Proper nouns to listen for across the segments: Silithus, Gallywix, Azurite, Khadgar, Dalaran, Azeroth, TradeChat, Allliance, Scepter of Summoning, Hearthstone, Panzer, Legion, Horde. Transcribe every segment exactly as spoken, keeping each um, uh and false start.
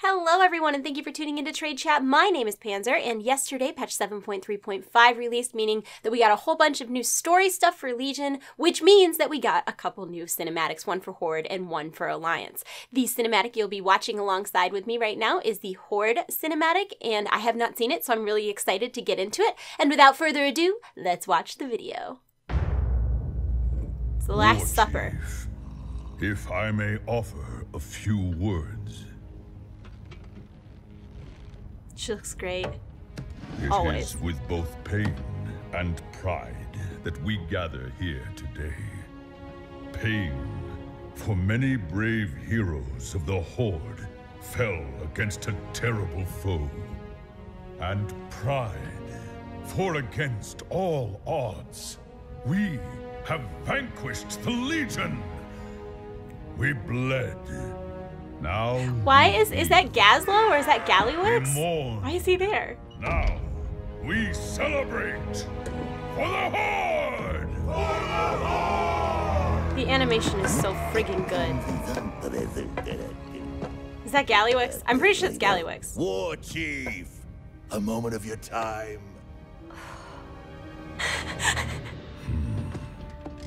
Hello everyone, and thank you for tuning into Trade Chat. My name is Panzer, and yesterday patch seven point three point five released, meaning that we got a whole bunch of new story stuff for Legion, which means that we got a couple new cinematics, one for Horde and one for Alliance. The cinematic you'll be watching alongside with me right now is the Horde cinematic, and I have not seen it, so I'm really excited to get into it. And without further ado, let's watch the video. It's the Last Lord Supper. Chief, if I may offer a few words. She looks great. It Always. is with both pain and pride that we gather here today. Pain, for many brave heroes of the Horde fell against a terrible foe. And pride, for against all odds, we have vanquished the Legion. We bled. Now Why is is that Gazlo or is that Gallywix? Why is he there? Now we celebrate for the Horde! For the Horde! The animation is so friggin' good. Is that Gallywix? I'm pretty sure it's Gallywix. War Chief, a moment of your time.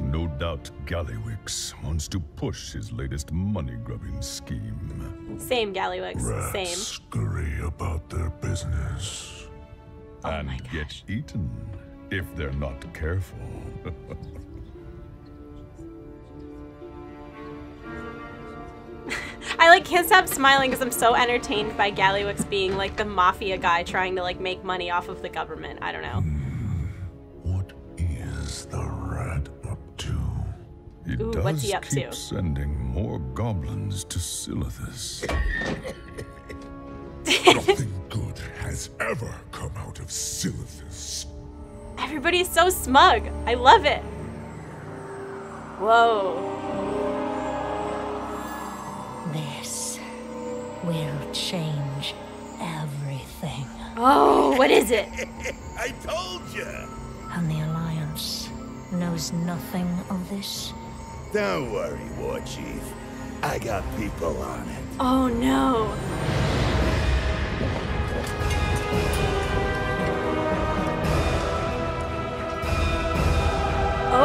No doubt Gallywix wants to push his latest money-grubbing scheme. Same Gallywix, Rats same. Scurry about their business. Oh and my gosh. Get eaten if they're not careful. I like can't stop smiling because I'm so entertained by Gallywix being like the mafia guy trying to like make money off of the government. I don't know. Hmm. What is the rat? He Ooh, does what's he up keep to? sending more goblins to Silithus. Nothing good has ever come out of Silithus. Everybody's so smug. I love it. Whoa. This will change everything. Oh, what is it? I told you. And the Alliance knows nothing of this. Don't worry, War Chief. I got people on it. Oh no.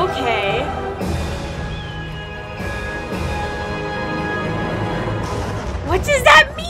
Okay. What does that mean?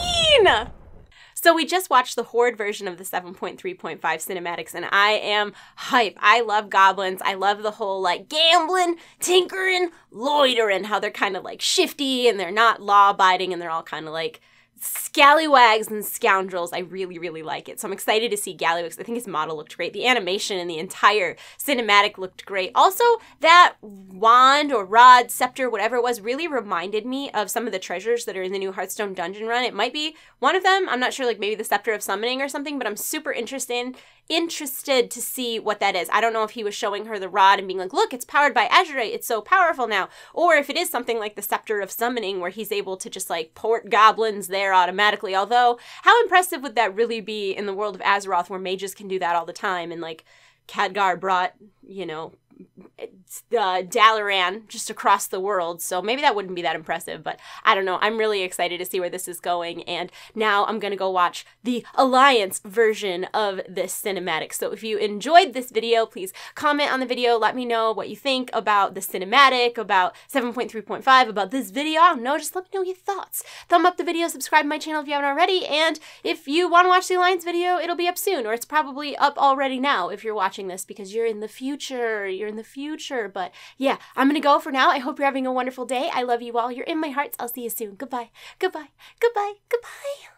So we just watched the Horde version of the seven point three point five cinematics, and I am hype. I love goblins. I love the whole like gambling, tinkering, loitering, how they're kind of like shifty and they're not law-abiding and they're all kind of like scallywags and scoundrels. I really, really like it. So I'm excited to see Gallywix. I think his model looked great. The animation and the entire cinematic looked great. Also, that wand or rod, scepter, whatever it was, really reminded me of some of the treasures that are in the new Hearthstone dungeon run. It might be one of them. I'm not sure, like maybe the Scepter of Summoning or something, but I'm super interested interested to see what that is. I don't know if he was showing her the rod and being like, look, it's powered by Azurite. It's so powerful now. Or if it is something like the Scepter of Summoning where he's able to just like port goblins there automatically, although how impressive would that really be in the world of Azeroth where mages can do that all the time and like Khadgar brought, you know, uh, Dalaran just across the world, so maybe that wouldn't be that impressive, but I don't know. I'm really excited to see where this is going, and now I'm gonna go watch the Alliance version of this cinematic. So if you enjoyed this video, please comment on the video, let me know what you think about the cinematic, about seven point three point five, about this video. I don't know, just let me know your thoughts. Thumb up the video, subscribe to my channel if you haven't already, and if you want to watch the Alliance video, it'll be up soon, or it's probably up already now if you're watching this because you're in the future, you're in the future. But yeah, I'm gonna go for now. I hope you're having a wonderful day. I love you all. You're in my hearts. I'll see you soon. Goodbye. Goodbye. Goodbye. Goodbye.